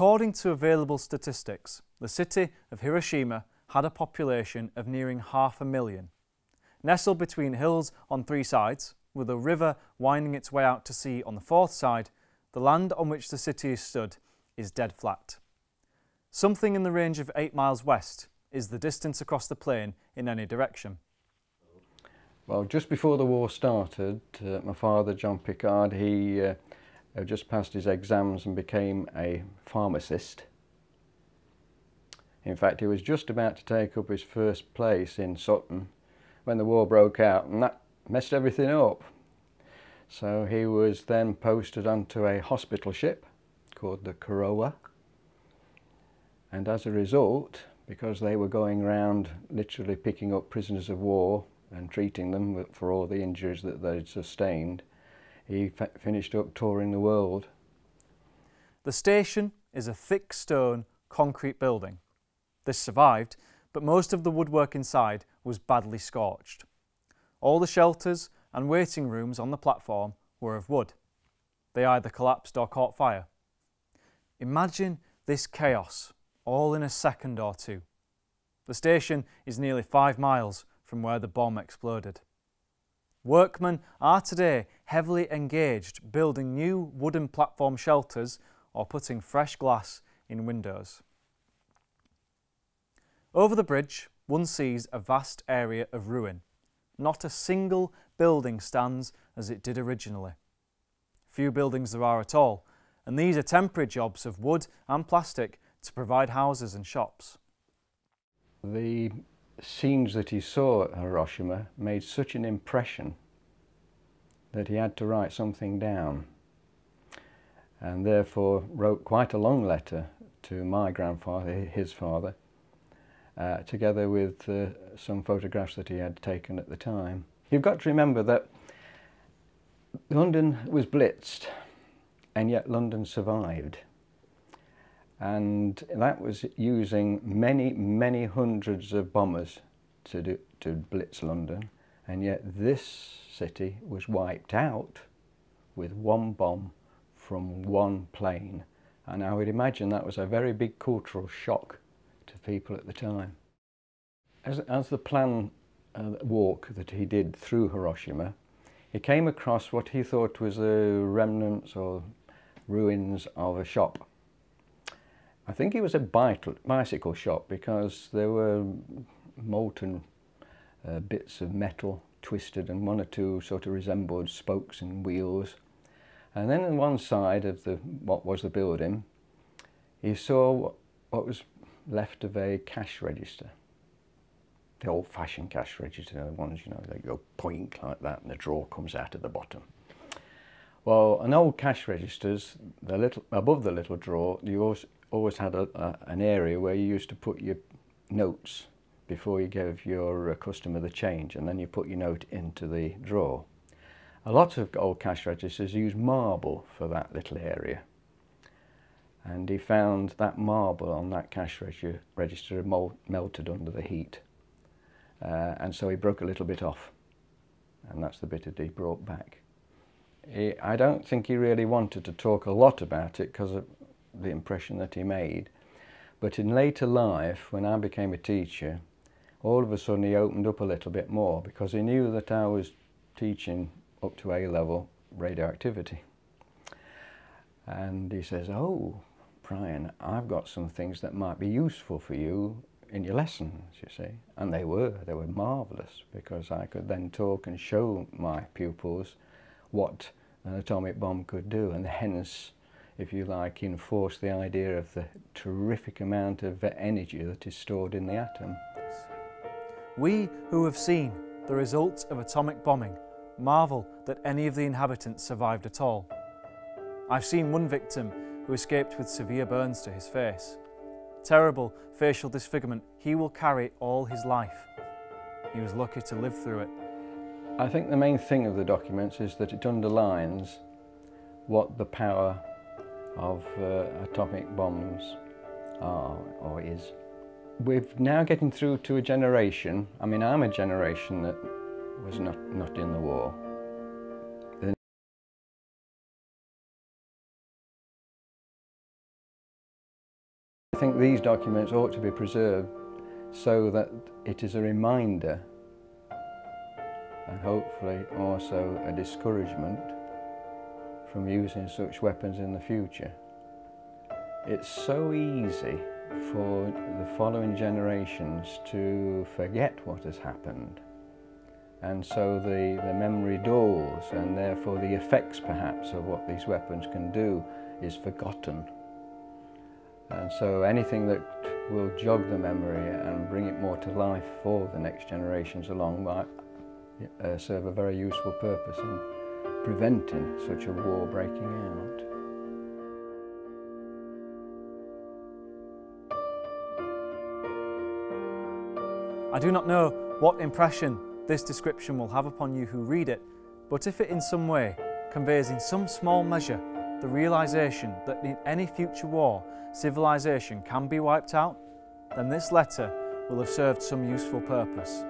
According to available statistics, the city of Hiroshima had a population of nearing 500,000. Nestled between hills on three sides, with a river winding its way out to sea on the fourth side, the land on which the city stood is dead flat. Something in the range of 8 miles west is the distance across the plain in any direction. Well, just before the war started, my father, John Picard, he just passed his exams and became a pharmacist. In fact, he was just about to take up his first place in Sutton when the war broke out, and that messed everything up. So he was then posted onto a hospital ship called the Karoa, and as a result, because they were going around literally picking up prisoners of war and treating them for all the injuries that they'd sustained, he finished up touring the world. The station is a thick stone concrete building. This survived, but most of the woodwork inside was badly scorched. All the shelters and waiting rooms on the platform were of wood. They either collapsed or caught fire. Imagine this chaos, all in a second or two. The station is nearly 5 miles from where the bomb exploded. Workmen are today heavily engaged building new wooden platform shelters or putting fresh glass in windows. Over the bridge, one sees a vast area of ruin. Not a single building stands as it did originally. Few buildings there are at all, and these are temporary jobs of wood and plastic to provide houses and shops. The scenes that he saw at Hiroshima made such an impression that he had to write something down, and therefore wrote quite a long letter to my grandfather, his father, together with some photographs that he had taken at the time. You've got to remember that London was blitzed, and yet London survived. And that was using many, many hundreds of bombers to blitz London, and yet this city was wiped out with one bomb from one plane. And I would imagine that was a very big cultural shock to people at the time. As the planned walk that he did through Hiroshima, he came across what he thought was the remnants or ruins of a shop. I think it was a bicycle shop, because there were molten bits of metal twisted, and one or two sort of resembled spokes and wheels. And then on one side of what was the building, he saw what was left of a cash register. The old-fashioned cash register, the ones, you know, they go point like that and the drawer comes out at the bottom. Well, on old cash registers, above the little drawer, you always had an area where you used to put your notes before you gave your customer the change, and then you put your note into the drawer. A lot of old cash registers use marble for that little area, and he found that marble on that cash register melted under the heat, and so he broke a little bit off, and that's the bit that he brought back. I don't think he really wanted to talk a lot about it because of the impression that he made, but in later life, when I became a teacher, all of a sudden he opened up a little bit more, because he knew that I was teaching up to A-level radioactivity, and he says, "Oh, Brian, I've got some things that might be useful for you in your lessons," you see. And they were marvellous, because I could then talk and show my pupils what an atomic bomb could do, and hence, if you like, enforce the idea of the terrific amount of energy that is stored in the atom. We who have seen the results of atomic bombing marvel that any of the inhabitants survived at all. I've seen one victim who escaped with severe burns to his face. Terrible facial disfigurement he will carry all his life. He was lucky to live through it. I think the main thing of the documents is that it underlines what the power of atomic bombs are or is. We're now getting through to a generation. I mean, I'm a generation that was not in the war. I think these documents ought to be preserved so that it is a reminder and hopefully also a discouragement from using such weapons in the future. It's so easy for the following generations to forget what has happened, and so the memory dulls, and therefore the effects perhaps of what these weapons can do is forgotten. And so anything that will jog the memory and bring it more to life for the next generations along might serve a very useful purpose in preventing such a war breaking out. I do not know what impression this description will have upon you who read it, but if it in some way conveys in some small measure the realisation that in any future war civilisation can be wiped out, then this letter will have served some useful purpose.